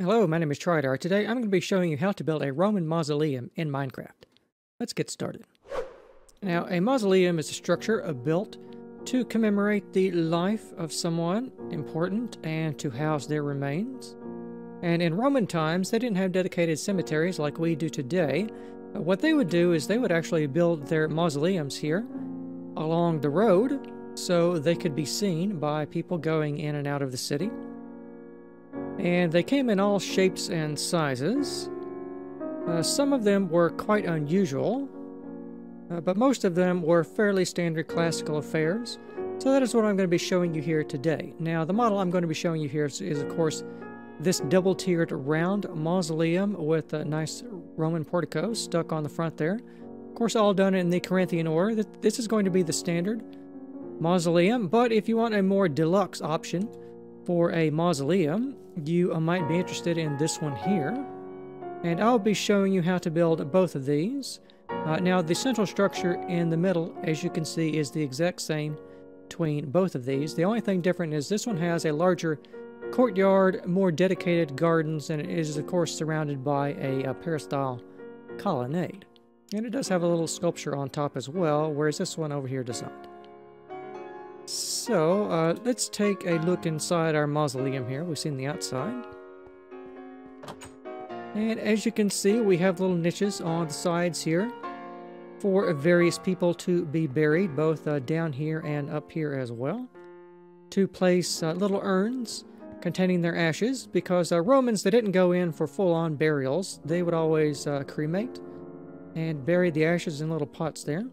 Hello, my name is Trydar. Today I'm going to be showing you how to build a Roman mausoleum in Minecraft. Let's get started. Now, a mausoleum is a structure built to commemorate the life of someone important and to house their remains. And in Roman times, they didn't have dedicated cemeteries like we do today. What they would do is they would actually build their mausoleums here along the road so they could be seen by people going in and out of the city. And they came in all shapes and sizes. Some of them were quite unusual, but most of them were fairly standard classical affairs. So that is what I'm going to be showing you here today. Now, the model I'm going to be showing you here is of course, this double-tiered round mausoleum with a nice Roman portico stuck on the front there. Of course, all done in the Corinthian order. This is going to be the standard mausoleum, but if you want a more deluxe option for a mausoleum, you might be interested in this one here, and I'll be showing you how to build both of these. Now, the central structure in the middle, as you can see, is the exact same between both of these. The only thing different is this one has a larger courtyard, more dedicated gardens, and it is, of course, surrounded by a peristyle colonnade. And it does have a little sculpture on top as well, whereas this one over here does not. So, let's take a look inside our mausoleum here. We've seen the outside. And as you can see, we have little niches on the sides here for various people to be buried, both down here and up here as well, to place little urns containing their ashes, because Romans, they didn't go in for full-on burials. They would always cremate and bury the ashes in little pots there.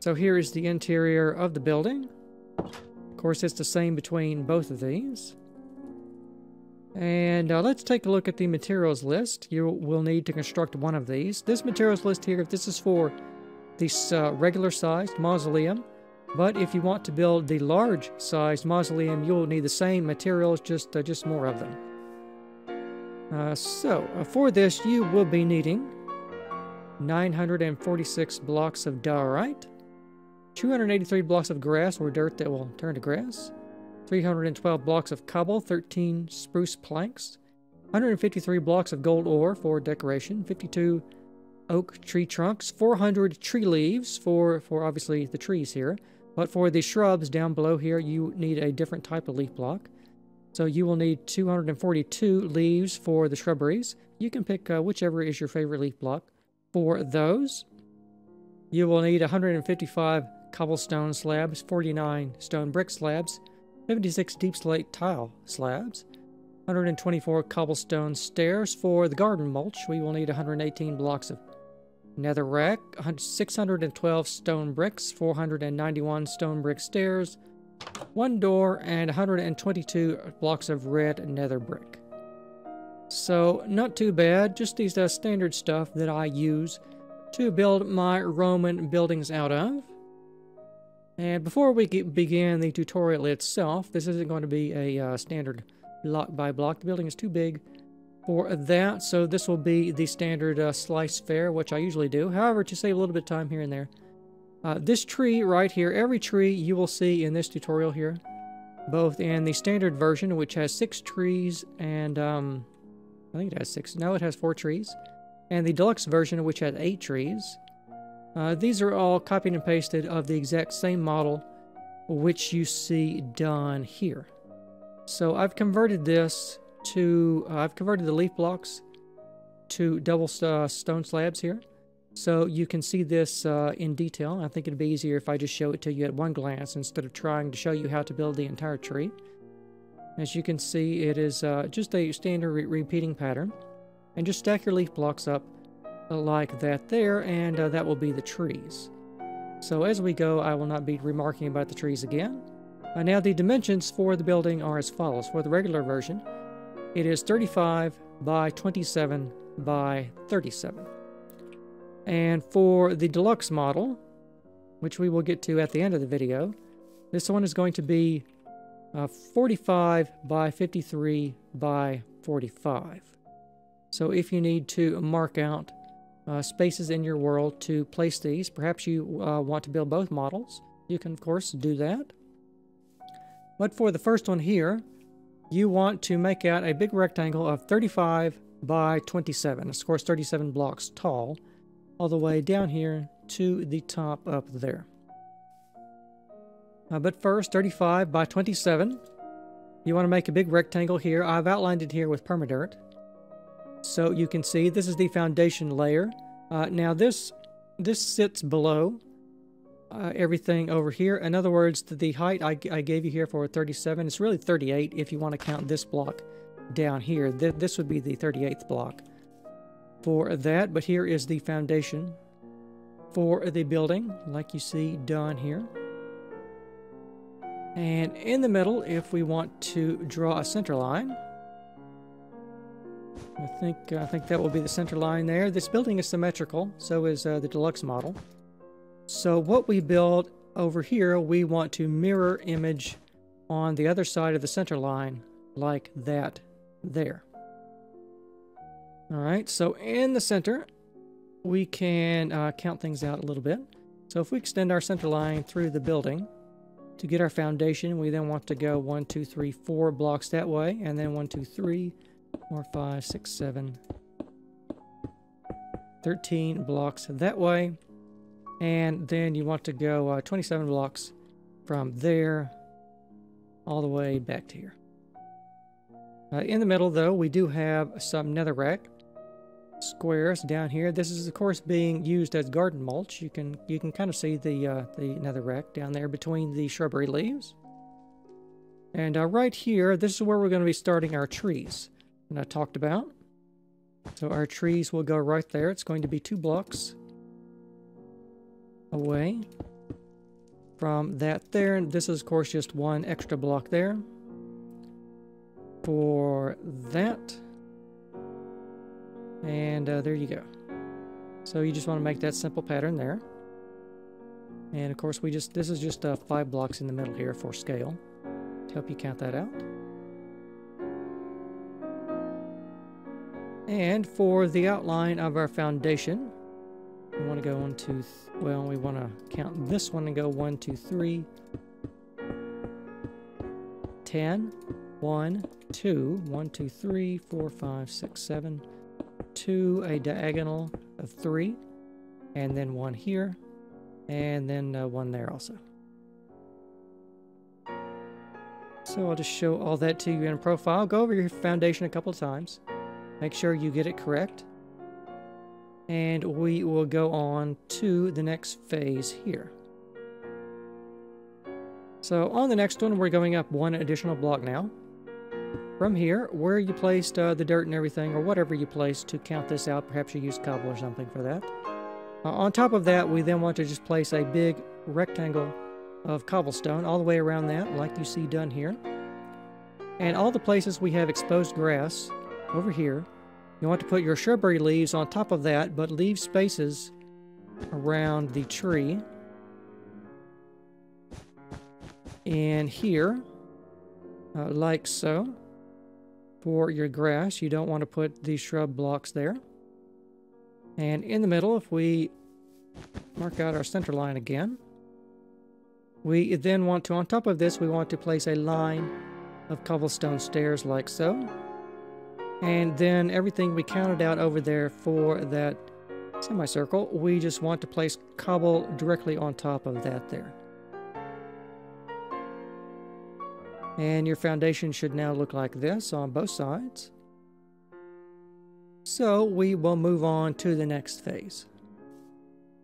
So here is the interior of the building. Of course, it's the same between both of these. And let's take a look at the materials list. You will need to construct one of these. This materials list here, this is for this regular-sized mausoleum. But if you want to build the large-sized mausoleum, you will need the same materials, just more of them. For this, you will be needing 946 blocks of diorite, 283 blocks of grass or dirt that will turn to grass, 312 blocks of cobble, 13 spruce planks, 153 blocks of gold ore for decoration, 52 oak tree trunks, 400 tree leaves for obviously the trees here, but for the shrubs down below here you need a different type of leaf block. So you will need 242 leaves for the shrubberies. You can pick whichever is your favorite leaf block for those. You will need 155 cobblestone slabs, 49 stone brick slabs, 76 deep slate tile slabs, 124 cobblestone stairs. For the garden mulch, we will need 118 blocks of netherrack, 612 stone bricks, 491 stone brick stairs, one door, and 122 blocks of red nether brick. So, not too bad, just these standard stuff that I use to build my Roman buildings out of. And before we begin the tutorial itself, this isn't going to be a standard block by block. The building is too big for that, so this will be the standard slice fare, which I usually do. However, to save a little bit of time here and there, this tree right here, every tree you will see in this tutorial here, both in the standard version, which has 6 trees and, I think it has 6, no, it has 4 trees, and the deluxe version, which had 8 trees. These are all copied and pasted of the exact same model which you see done here. So I've converted this to, I've converted the leaf blocks to double stone slabs here, so you can see this in detail. I think it'd be easier if I just show it to you at one glance instead of trying to show you how to build the entire tree. As you can see, it is just a standard repeating pattern. And just stack your leaf blocks up like that there, and that will be the trees. So as we go, I will not be remarking about the trees again. Now the dimensions for the building are as follows. For the regular version, it is 35 by 27 by 37. And for the deluxe model, which we will get to at the end of the video, this one is going to be 45 by 53 by 45. So if you need to mark out spaces in your world to place these, perhaps you want to build both models, you can of course do that. But for the first one here, you want to make out a big rectangle of 35 by 27. Of course, 37 blocks tall, all the way down here to the top up there. But first, 35 by 27. You want to make a big rectangle here. I've outlined it here with permadirt. So you can see this is the foundation layer. Now this sits below everything over here. In other words, the height I gave you here for 37, it's really 38 if you want to count this block down here. This would be the 38th block for that. But here is the foundation for the building, like you see done here. And in the middle, if we want to draw a center line, I think that will be the center line there. This building is symmetrical, so is the deluxe model. So what we build over here, we want to mirror image on the other side of the center line, like that there. All right, so in the center, we can count things out a little bit. So if we extend our center line through the building, to get our foundation, we then want to go 1, 2, 3, 4 blocks that way, and then 1, 2, 3, 4, 5, 6, 7, 13 blocks that way. And then you want to go 27 blocks from there all the way back to here. In the middle, though, we do have some netherrack squares down here. This is, of course, being used as garden mulch. You can kind of see the netherrack down there between the shrubbery leaves. And right here, this is where we're going to be starting our trees, and I talked about. So our trees will go right there. It's going to be 2 blocks away from that there. And this is, of course, just 1 extra block there for that. And there you go. So you just want to make that simple pattern there. And of course, this is just 5 blocks in the middle here for scale to help you count that out. And for the outline of our foundation, we want to go we want to count this one and go 1, 2, 3, 10, 1, 2, 1, 2, 3, 4, 5, 6, 7, to a diagonal of 3, and then 1 here, and then 1 there also. So I'll just show all that to you in profile. Go over your foundation a couple of times, make sure you get it correct, and we will go on to the next phase here. So on the next one, we're going up 1 additional block now. From here, where you placed the dirt and everything, or whatever you placed to count this out, perhaps you used cobble or something for that. On top of that, we then want to just place a big rectangle of cobblestone all the way around that, like you see done here. And all the places we have exposed grass over here, you want to put your shrubbery leaves on top of that, but leave spaces around the tree. And here, like so. For your grass, you don't want to put the shrub blocks there. And in the middle, if we mark out our center line again, we then want to, on top of this, we want to place a line of cobblestone stairs like so. And then everything we counted out over there for that semicircle, we just want to place cobble directly on top of that there. And your foundation should now look like this on both sides. So we will move on to the next phase.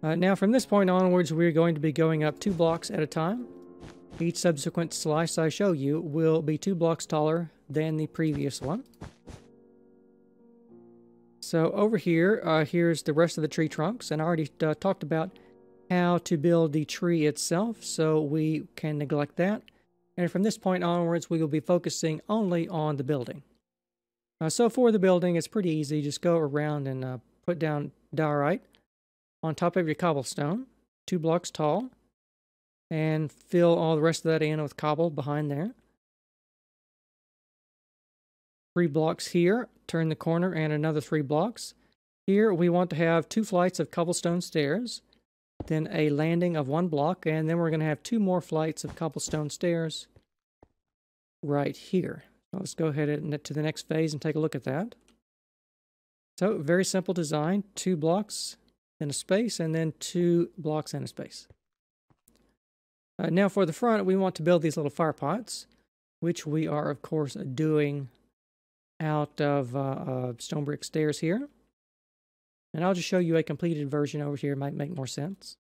Now from this point onwards, we're going to be going up 2 blocks at a time. Each subsequent slice I show you will be 2 blocks taller than the previous one. So over here, here's the rest of the tree trunks, and I already talked about how to build the tree itself, so we can neglect that. And from this point onwards, we will be focusing only on the building. So for the building, it's pretty easy. Just go around and put down diorite on top of your cobblestone, 2 blocks tall, and fill all the rest of that in with cobble behind there. 3 blocks here, turn the corner, and another 3 blocks. Here we want to have 2 flights of cobblestone stairs, then a landing of 1 block, and then we're going to have 2 more flights of cobblestone stairs right here. Let's go ahead and to the next phase and take a look at that. So very simple design, 2 blocks and a space, and then 2 blocks and a space. Now for the front, we want to build these little fire pots, which we are, of course, doing out of stone brick stairs here. And I'll just show you a completed version over here. It might make more sense.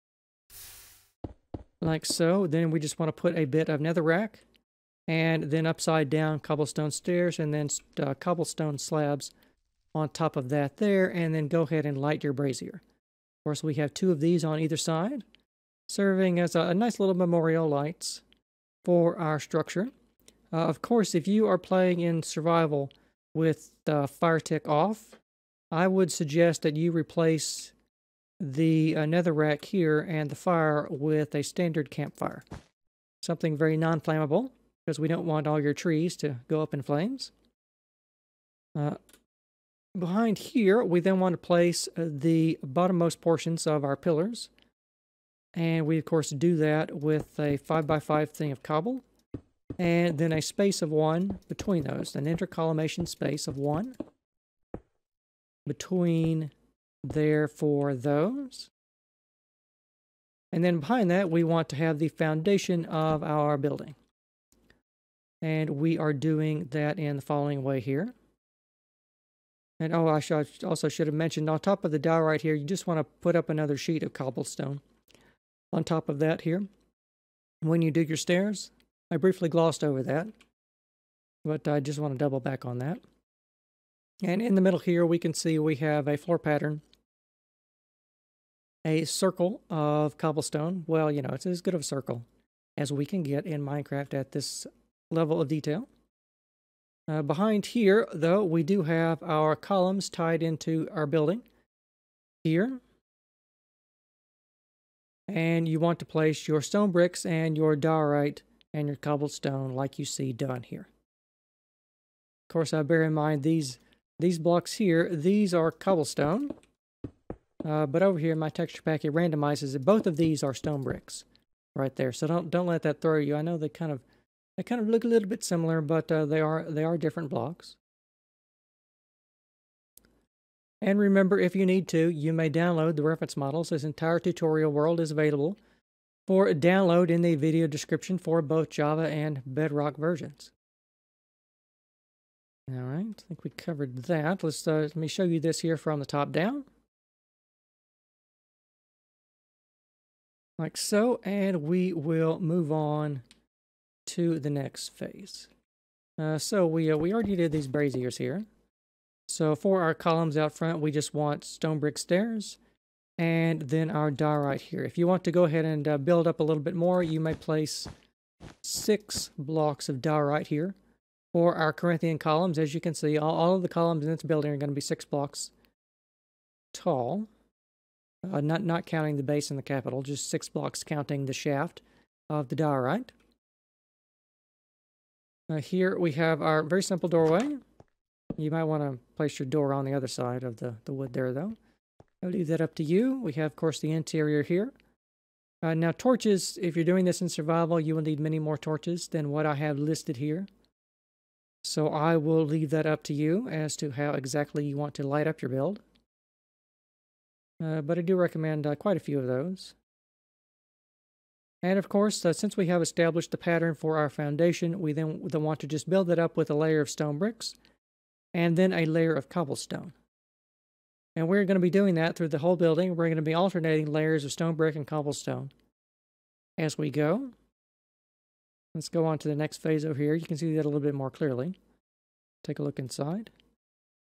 Like so. Then we just want to put a bit of netherrack, and then upside down cobblestone stairs, and then cobblestone slabs on top of that there, and then go ahead and light your brazier. Of course, we have 2 of these on either side, serving as a nice little memorial lights for our structure. Of course, if you are playing in survival with FireTech off, I would suggest that you replace the netherrack here and the fire with a standard campfire. Something very non-flammable, because we don't want all your trees to go up in flames. Behind here, we then want to place the bottommost portions of our pillars. And we, of course, do that with a 5x5 thing of cobble, and then a space of 1 between those, an intercollimation space of 1 between there for those. And then behind that, we want to have the foundation of our building. And we are doing that in the following way here. And oh, I also should have mentioned, on top of the diorite here, you just want to put up another sheet of cobblestone on top of that here. When you do your stairs, I briefly glossed over that, but I just want to double back on that. And in the middle here, we can see we have a floor pattern, a circle of cobblestone. Well, you know, it's as good of a circle as we can get in Minecraft at this level of detail. Behind here, though, we do have our columns tied into our building here. And you want to place your stone bricks and your diorite and your cobblestone like you see done here. Of course, I bear in mind these blocks here, these are cobblestone. But over here, my texture pack, it randomizes it. Both of these are stone bricks right there. So don't let that throw you. I know they kind of look a little bit similar, but they are different blocks. And remember, if you need to, you may download the reference models. This entire tutorial world is available for download in the video description for both Java and Bedrock versions. All right, I think we covered that. Let's let me show you this here from the top down, like so, and we will move on to the next phase. So we already did these braziers here. So for our columns out front, we just want stone brick stairs and then our diorite here. If you want to go ahead and build up a little bit more, you may place 6 blocks of diorite here for our Corinthian columns. As you can see, all of the columns in this building are going to be 6 blocks tall, not counting the base and the capital, just 6 blocks counting the shaft of the diorite. Here we have our very simple doorway. You might want to place your door on the other side of the wood there, though. I'll leave that up to you. We have, of course, the interior here. Now, torches, if you're doing this in survival, you will need many more torches than what I have listed here. So I will leave that up to you as to how exactly you want to light up your build. But I do recommend quite a few of those. And of course, since we have established the pattern for our foundation, we then want to just build it up with a layer of stone bricks and then a layer of cobblestone. And we're going to be doing that through the whole building. We're going to be alternating layers of stone brick and cobblestone as we go. Let's go on to the next phase over here. You can see that a little bit more clearly. Take a look inside.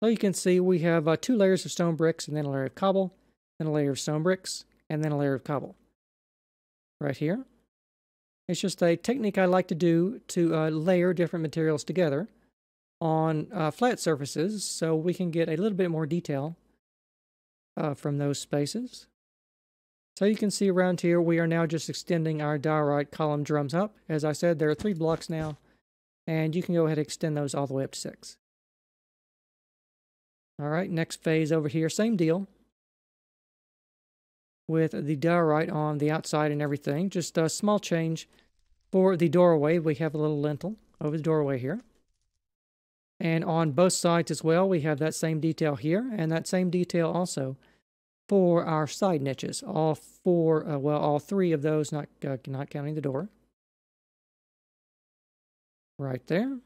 So you can see we have 2 layers of stone bricks, and then a layer of cobble, then a layer of stone bricks, and then a layer of cobble. Right here. It's just a technique I like to do to layer different materials together on flat surfaces so we can get a little bit more detail from those spaces. So you can see around here we are now just extending our diorite column drums up. As I said, there are 3 blocks now, and you can go ahead and extend those all the way up to 6. All right, next phase over here, same deal with the diorite on the outside and everything. Just a small change for the doorway. We have a little lintel over the doorway here. And on both sides as well, we have that same detail here and that same detail also for our side niches. All four, well, all three of those, not counting the door. Right there.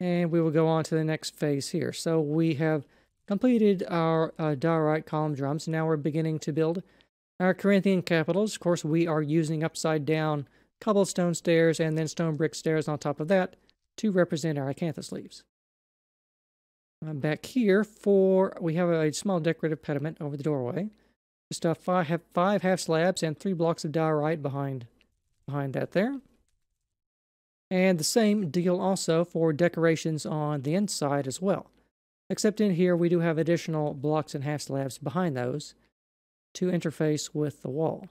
And we will go on to the next phase here. So we have completed our diorite column drums. Now we're beginning to build our Corinthian capitals. Of course, we are using upside down cobblestone stairs and then stone brick stairs on top of that to represent our acanthus leaves. I'm back here for, we have a small decorative pediment over the doorway. Just five half slabs and 3 blocks of diorite behind that there. And the same deal also for decorations on the inside as well. Except in here we do have additional blocks and half slabs behind those to interface with the wall.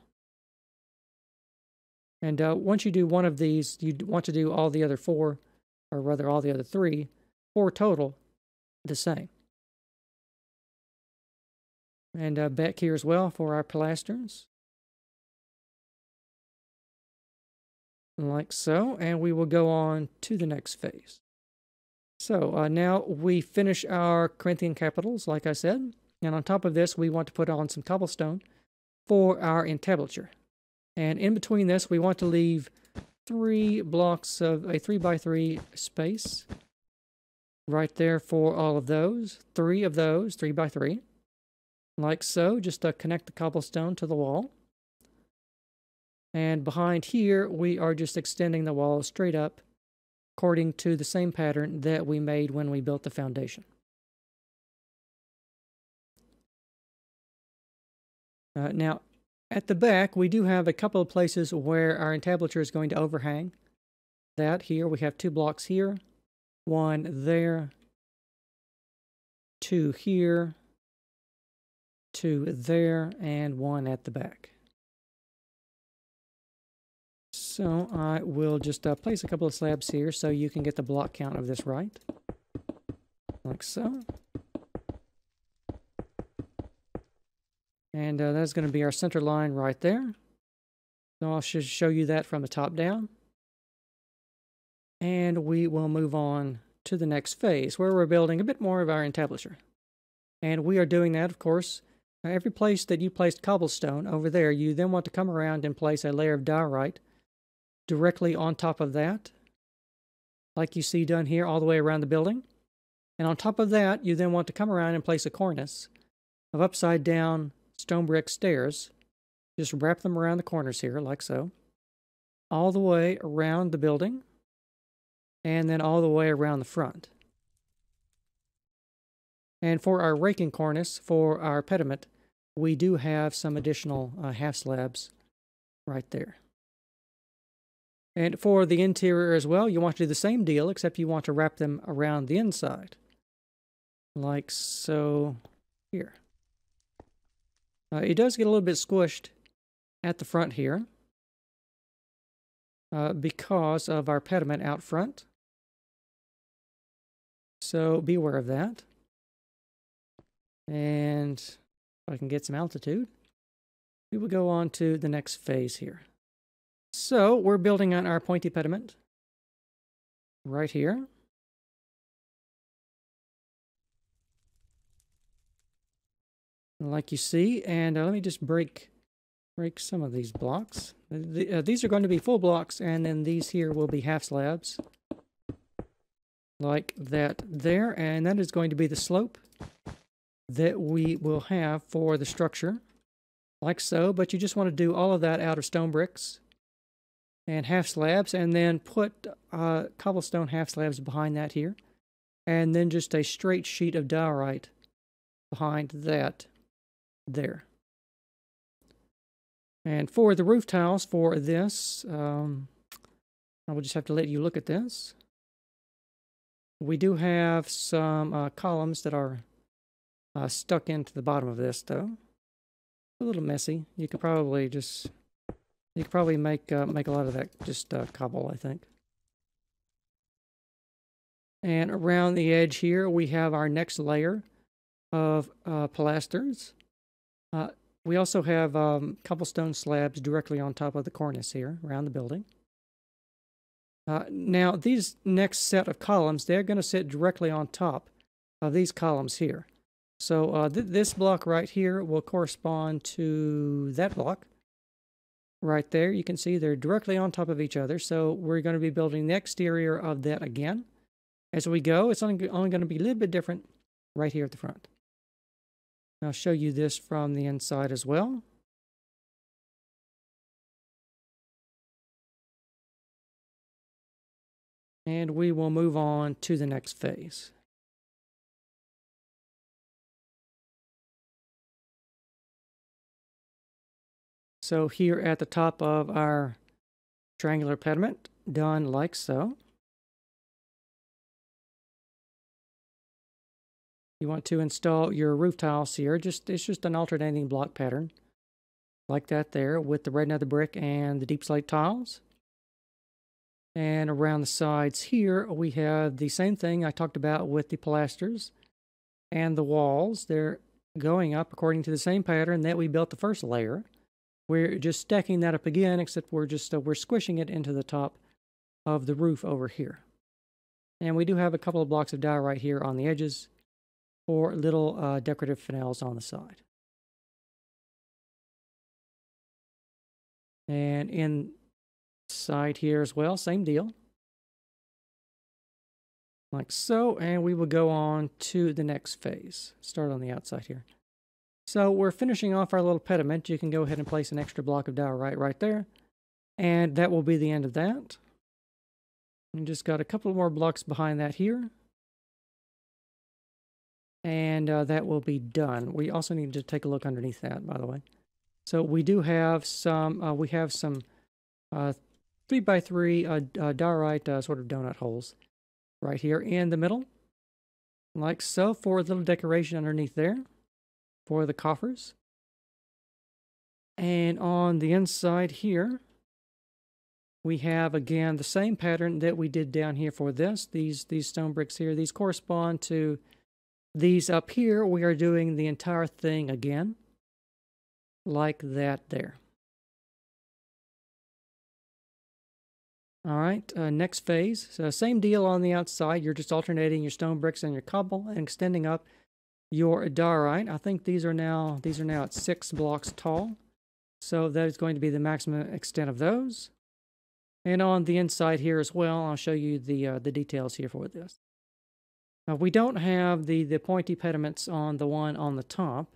And once you do one of these, you want to do all the other 4, or rather all the other 3, 4 total, the same. And back here as well for our pilasters. Like so, and we will go on to the next phase. So now we finish our Corinthian capitals, like I said, and on top of this we want to put on some cobblestone for our entablature. And in between this we want to leave 3 blocks of a 3 by 3 space right there for all of those. 3 of those, 3 by 3, like so. Just connect the cobblestone to the wall. And behind here we are just extending the wall straight up according to the same pattern that we made when we built the foundation. Now at the back we do have a couple of places where our entablature is going to overhang. That here we have 2 blocks here, 1 there, 2 here, 2 there, and 1 at the back. So I will just place a couple of slabs here so you can get the block count of this right. Like so. And that's going to be our center line right there. So I'll just show you that from the top down. And we will move on to the next phase where we're building a bit more of our entablature. And we are doing that, of course. Every place that you placed cobblestone over there, you then want to come around and place a layer of diorite directly on top of that, like you see done here all the way around the building. And on top of that, you then want to come around and place a cornice of upside down stone brick stairs. Just wrap them around the corners here, like so, all the way around the building, and then all the way around the front. And for our raking cornice, for our pediment, we do have some additional half slabs right there. And for the interior as well, you want to do the same deal, except you want to wrap them around the inside. Like so here. It does get a little bit squished at the front here because of our pediment out front. So be aware of that. And if I can get some altitude, we will go on to the next phase here. So we're building on our pointy pediment right here. Like you see, and let me just break some of these blocks. These are going to be full blocks, and then these here will be half slabs. Like that there, and that is going to be the slope that we will have for the structure. Like so, but you just want to do all of that out of stone bricks and half slabs, and then put cobblestone half slabs behind that here, and then just a straight sheet of diorite behind that there. And for the roof tiles for this, I will just have to let you look at this. We do have some columns that are stuck into the bottom of this though. A little messy. You could probably just make make a lot of that just cobble, I think. And around the edge here, we have our next layer of pilasters. We also have cobblestone slabs directly on top of the cornice here around the building. Now, these next set of columns, they're going to sit directly on top of these columns here. So this block right here will correspond to that block. Right there, you can see they're directly on top of each other. So we're going to be building the exterior of that again. As we go, it's only going to be a little bit different right here at the front. I'll show you this from the inside as well. And we will move on to the next phase. So here at the top of our triangular pediment, done like so. You want to install your roof tiles here. It's just an alternating block pattern like that there with the red nether brick and the deep slate tiles. And around the sides here, we have the same thing I talked about with the pilasters and the walls. They're going up according to the same pattern that we built the first layer. We're just stacking that up again, except we're squishing it into the top of the roof over here. And we do have a couple of blocks of diorite here on the edges for little decorative finales on the side. And inside here as well, same deal. Like so, and we will go on to the next phase. Start on the outside here. So we're finishing off our little pediment. You can go ahead and place an extra block of diorite right there. And that will be the end of that. And just got a couple more blocks behind that here. And that will be done. We also need to take a look underneath that, by the way. So we do have some, 3x3 diorite sort of donut holes right here in the middle. Like so, for a little decoration underneath there. For the coffers. And on the inside here, we have again the same pattern that we did down here for this. These stone bricks here, these correspond to these up here. We are doing the entire thing again, like that there. All right, next phase. So same deal on the outside. You're just alternating your stone bricks and your cobble and extending up your diorite. I think these are now at 6 blocks tall, so that is going to be the maximum extent of those. And on the inside here as well, I'll show you the details here for this. Now, we don't have the pointy pediments on the one on the top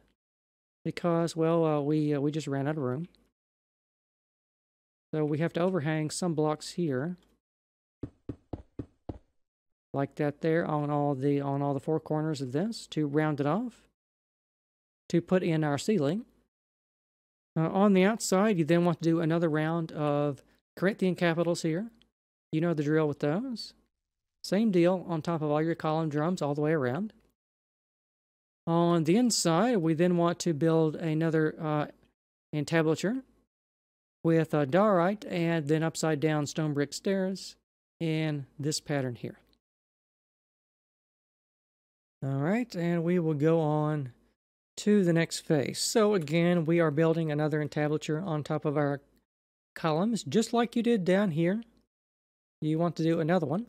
because, well, we just ran out of room. So we have to overhang some blocks here, like that there, on all the four corners of this to round it off, to put in our ceiling. On the outside, you then want to do another round of Corinthian capitals here. You know the drill with those. Same deal on top of all your column drums all the way around. On the inside, we then want to build another entablature with diorite and then upside down stone brick stairs in this pattern here. All right, and we will go on to the next phase. So again, we are building another entablature on top of our columns, just like you did down here. You want to do another one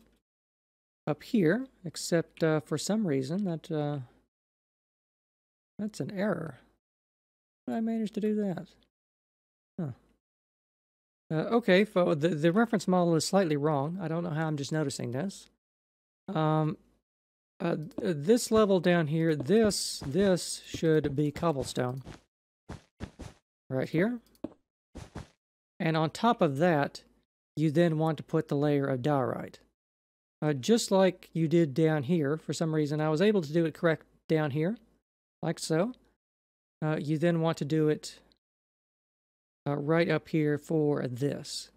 up here, except for some reason that's an error. I managed to do that. Huh. Okay, so the reference model is slightly wrong. I don't know how I'm just noticing this. This level down here, this should be cobblestone right here. And on top of that, you then want to put the layer of diorite. Just like you did down here. For some reason, I was able to do it correct down here, like so. You then want to do it right up here for this.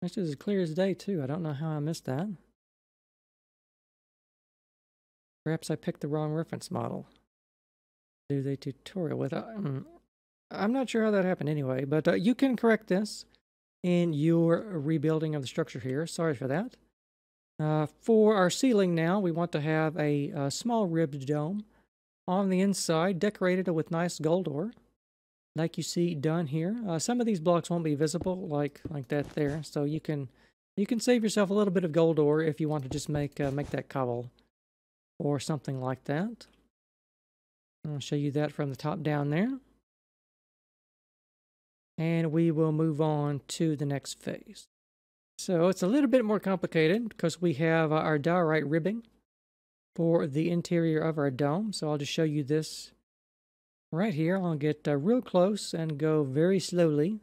This is as clear as day, too. I don't know how I missed that. Perhaps I picked the wrong reference model. Do the tutorial with it. I'm not sure how that happened anyway, but you can correct this in your rebuilding of the structure here. Sorry for that. For our ceiling now, we want to have a small ribbed dome on the inside, decorated with nice gold ore. like you see done here. Some of these blocks won't be visible like that there, so you can save yourself a little bit of gold ore if you want to just make that cobble or something like that. I'll show you that from the top down there. And we will move on to the next phase. So it's a little bit more complicated because we have our diorite ribbing for the interior of our dome. So I'll just show you this right here. I'll get real close and go very slowly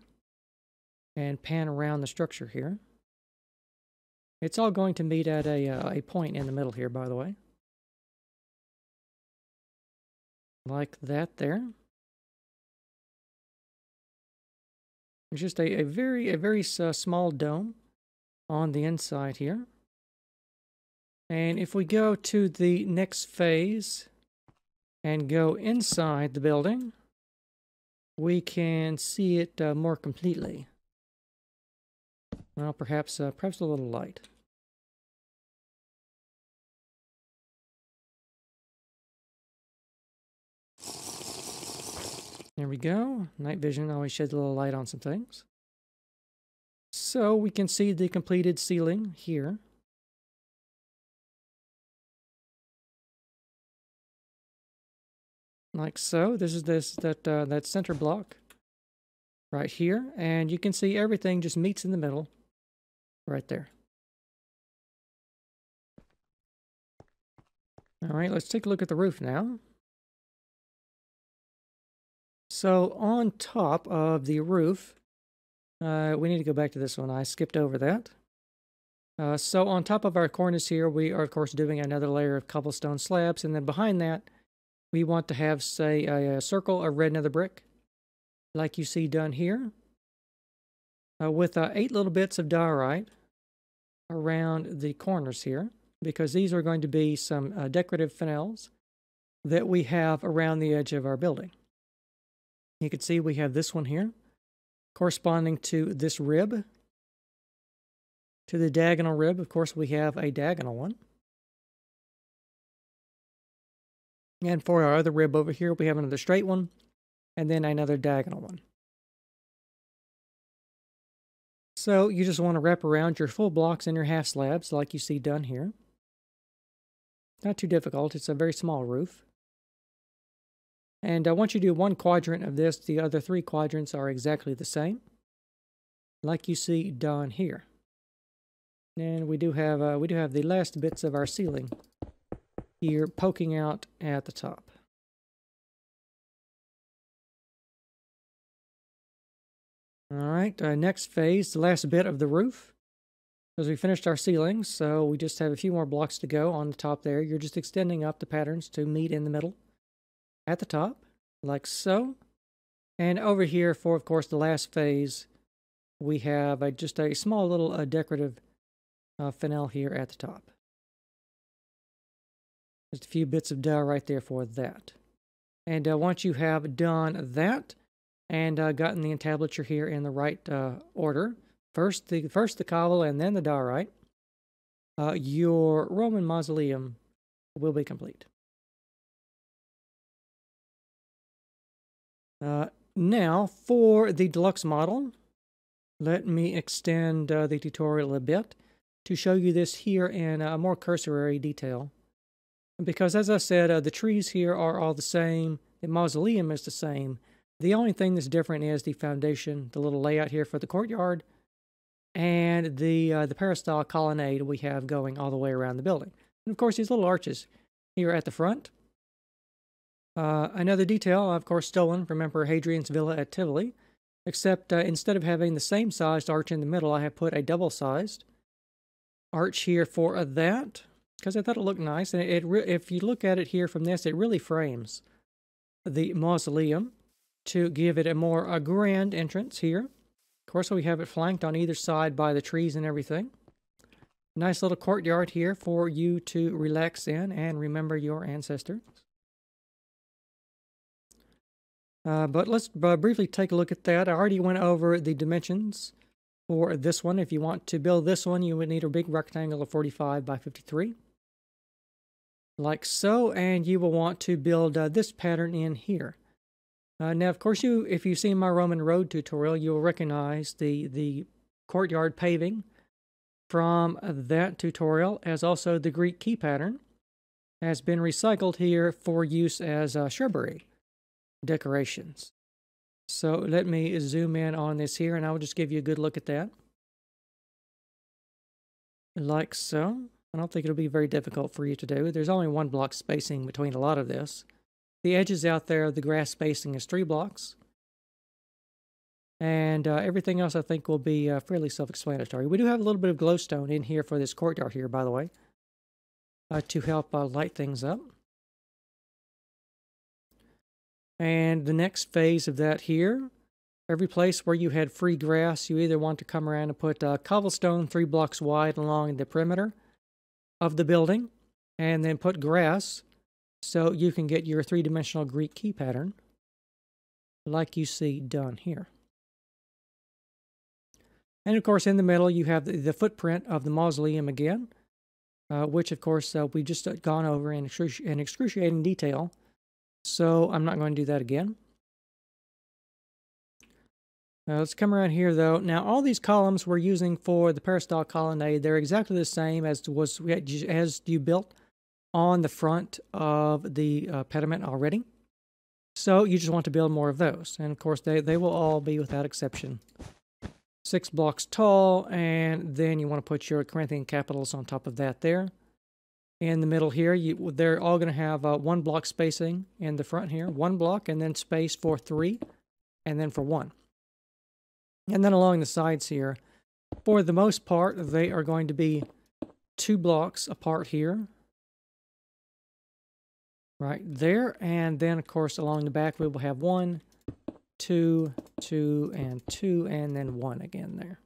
and pan around the structure here. It's all going to meet at a point in the middle here, by the way. Like that there. It's just a very small dome on the inside here. And if we go to the next phase and go inside the building, we can see it more completely. Well, perhaps a little light. There we go. Night vision always sheds a little light on some things. So we can see the completed ceiling here. Like so. This is that center block right here. And you can see everything just meets in the middle right there. All right, let's take a look at the roof now. So on top of the roof, we need to go back to this one. I skipped over that. So on top of our cornice here, we are, of course, doing another layer of cobblestone slabs. And then behind that, we want to have, say, a circle of red nether brick, like you see done here, with 8 little bits of diorite around the corners here, because these are going to be some decorative finials that we have around the edge of our building. You can see we have this one here, corresponding to this rib. To the diagonal rib, of course, we have a diagonal one. And for our other rib over here, we have another straight one, and then another diagonal one. So you just want to wrap around your full blocks and your half slabs, like you see done here. Not too difficult, it's a very small roof. And once you do one quadrant of this, the other 3 quadrants are exactly the same, like you see done here. And we do have the last bits of our ceiling here poking out at the top. All right, next phase, the last bit of the roof. As we finished our ceiling, so we just have a few more blocks to go on the top there. You're just extending up the patterns to meet in the middle. At the top, like so. And over here for, of course, the last phase, we have just a small little decorative finial here at the top. Just a few bits of diorite right there for that. And once you have done that and gotten the entablature here in the right order, first the cobble and then the diorite, your Roman mausoleum will be complete. Now, for the deluxe model, let me extend the tutorial a bit to show you this here in a more cursory detail. Because, as I said, the trees here are all the same, the mausoleum is the same. The only thing that's different is the foundation, the little layout here for the courtyard, and the peristyle colonnade we have going all the way around the building. And, of course, these little arches here at the front. Another detail I've, of course, stolen from Emperor Hadrian's Villa at Tivoli, except instead of having the same-sized arch in the middle, I have put a double-sized arch here for that, because I thought it looked nice, and if you look at it here from this, it really frames the mausoleum to give it a more grand entrance here. Of course, we have it flanked on either side by the trees and everything. Nice little courtyard here for you to relax in and remember your ancestors. But let's briefly take a look at that. I already went over the dimensions for this one. If you want to build this one, you would need a big rectangle of 45 by 53. Like so, and you will want to build this pattern in here. Now, of course, if you've seen my Roman road tutorial, you'll recognize the courtyard paving from that tutorial, as also the Greek key pattern has been recycled here for use as shrubbery decorations. So let me zoom in on this here, and I'll just give you a good look at that. Like so. I don't think it'll be very difficult for you to do. There's only 1 block spacing between a lot of this. The edges out there, the grass spacing is 3 blocks. And everything else I think will be fairly self-explanatory. We do have a little bit of glowstone in here for this courtyard here, by the way, to help light things up. And the next phase of that here, every place where you had free grass, you either want to come around and put cobblestone 3 blocks wide along the perimeter of the building, and then put grass so you can get your 3-dimensional Greek key pattern like you see done here. And of course in the middle you have the footprint of the mausoleum again, which of course we just gone over in excruciating detail, so I'm not going to do that again. Let's come around here though. Now all these columns we're using for the peristyle colonnade, they're exactly the same as you built on the front of the pediment already. So you just want to build more of those. And of course they will all be without exception 6 blocks tall, and then you want to put your Corinthian capitals on top of that there. In the middle here, they're all going to have 1 block spacing in the front here, 1 block, and then space for 3, and then for 1. And then along the sides here, for the most part, they are going to be 2 blocks apart here. Right there. And then, of course, along the back, we will have 1, 2, 2, and 2, and then 1 again there.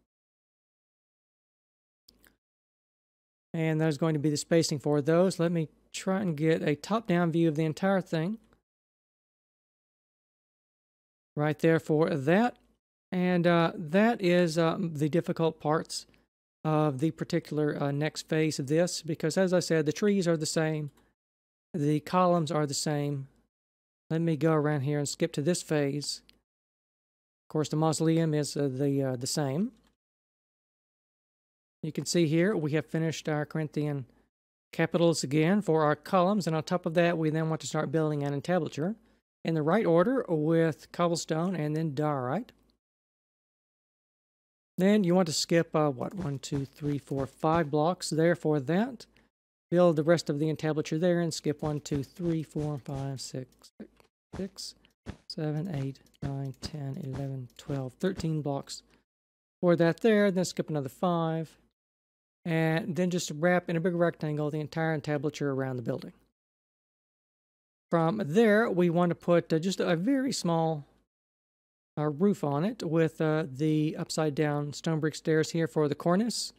And that is going to be the spacing for those. Let me try and get a top-down view of the entire thing. Right there for that. And that is the difficult parts of the particular next phase of this, because as I said, the trees are the same, the columns are the same. Let me go around here and skip to this phase. Of course, the mausoleum is the same. You can see here we have finished our Corinthian capitals again for our columns, and on top of that we then want to start building an entablature in the right order with cobblestone and then diorite. Then you want to skip, 5 blocks there for that. Build the rest of the entablature there and skip 1, 2, 3, 4, 5, 6, 7, 8, 9, 10, 11, 12, 13 blocks for that there. Then skip another 5. And then just wrap in a big rectangle the entire entablature around the building. From there, we want to put just a very small roof on it with the upside down stone brick stairs here for the cornice,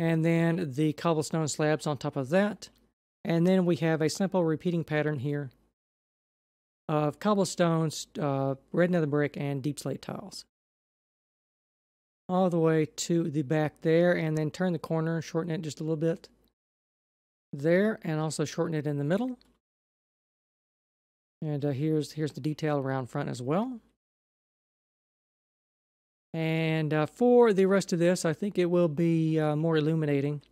and then the cobblestone slabs on top of that, and then we have a simple repeating pattern here of cobblestones, red nether brick, and deep slate tiles all the way to the back there, and then turn the corner, shorten it just a little bit there, and also shorten it in the middle, and here's the detail around front as well. And for the rest of this, I think it will be more illuminating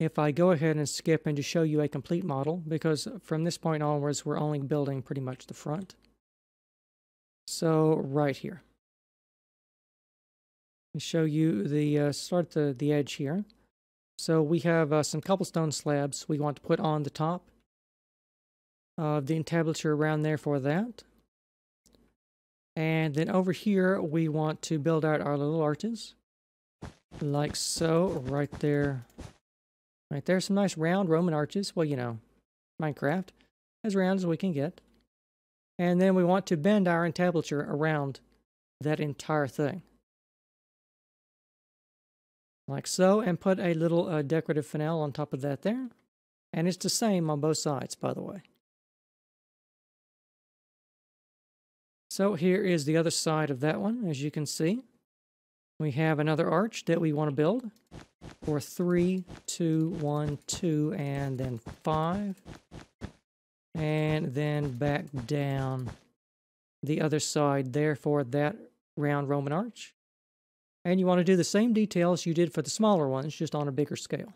if I go ahead and skip and just show you a complete model, because from this point onwards, we're only building pretty much the front. So right here, let me show you the start at the edge here. So we have some cobblestone slabs we want to put on the top of the entablature around there for that. And then over here, we want to build out our little arches, like so, right there. Right there, some nice round Roman arches. Well, you know, Minecraft, as round as we can get. And then we want to bend our entablature around that entire thing. Like so, and put a little decorative finial on top of that there. And it's the same on both sides, by the way. So here is the other side of that one. As you can see, we have another arch that we want to build for 3, 2, 1, 2, and then 5. And then back down the other side there for that round Roman arch. And you want to do the same details you did for the smaller ones, just on a bigger scale.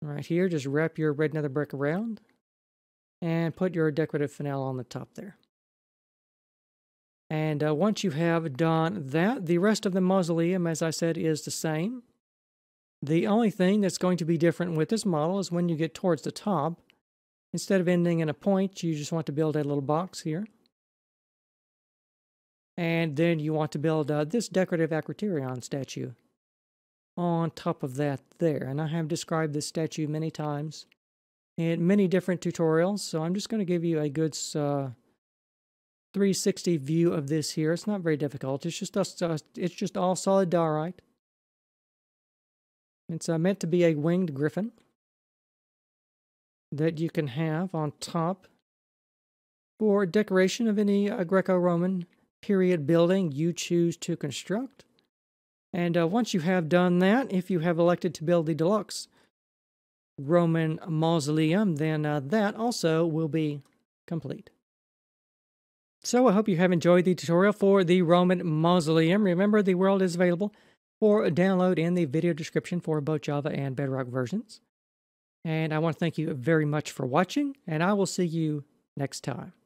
Right here, just wrap your red nether brick around and put your decorative finial on the top there. And once you have done that, the rest of the mausoleum, as I said, is the same. The only thing that's going to be different with this model is when you get towards the top, instead of ending in a point, you just want to build a little box here. And then you want to build this decorative Akraterion statue on top of that there. And I have described this statue many times in many different tutorials, so I'm just going to give you a good 360 view of this here. It's not very difficult. It's just all solid diorite. It's meant to be a winged griffin that you can have on top for decoration of any Greco-Roman period building you choose to construct. And once you have done that, if you have elected to build the deluxe Roman mausoleum, then that also will be complete. So I hope you have enjoyed the tutorial for the Roman mausoleum. Remember, the world is available for download in the video description for both Java and Bedrock versions. And I want to thank you very much for watching, and I will see you next time.